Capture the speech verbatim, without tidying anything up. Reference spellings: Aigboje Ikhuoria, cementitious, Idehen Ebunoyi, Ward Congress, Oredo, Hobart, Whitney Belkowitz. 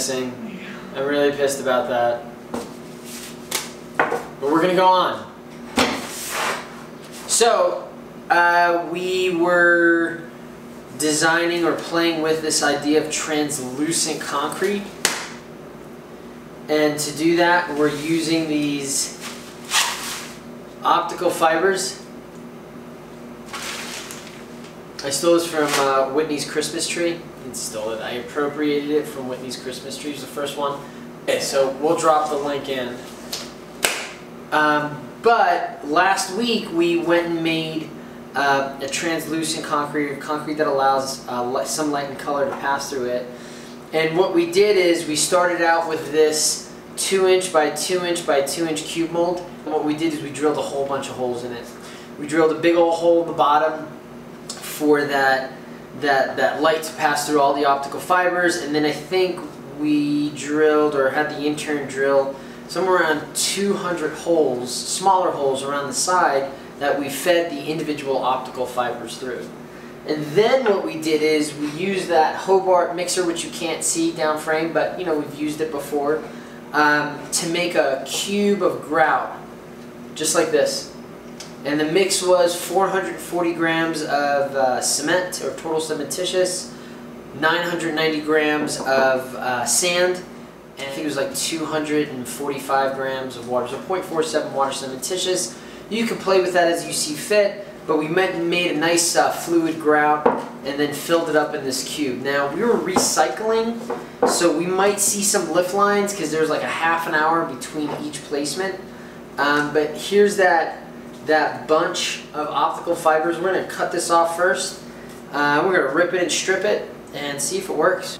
missing. I'm really pissed about that. But we're gonna go on. So, uh, we were designing or playing with this idea of translucent concrete. And to do that, we're using these optical fibers. I stole this from uh, Whitney's Christmas tree. I stole it. I appropriated it from Whitney's Christmas tree. It's the first one. Okay, so we'll drop the link in. Um, but last week we went and made uh, a translucent concrete, or concrete that allows uh, some light and color to pass through it. And what we did is we started out with this two inch by two inch by two inch cube mold. And what we did is we drilled a whole bunch of holes in it. We drilled a big old hole in the bottom for that that that light to pass through all the optical fibers, and then I think we drilled or had the intern drill somewhere around two hundred holes, smaller holes around the side that we fed the individual optical fibers through. And then what we did is we used that Hobart mixer, which you can't see down frame, but you know, we've used it before, um, to make a cube of grout, just like this. And the mix was four hundred forty grams of uh, cement, or total cementitious, nine hundred ninety grams of uh, sand, and I think it was like two hundred forty-five grams of water, so zero point four seven water cementitious. You can play with that as you see fit, but we made a nice uh, fluid grout and then filled it up in this cube. Now, we were recycling, so we might see some lift lines because there's like a half an hour between each placement, um, but here's that that bunch of optical fibers. We're going to cut this off first. Uh, we're going to rip it and strip it and see if it works.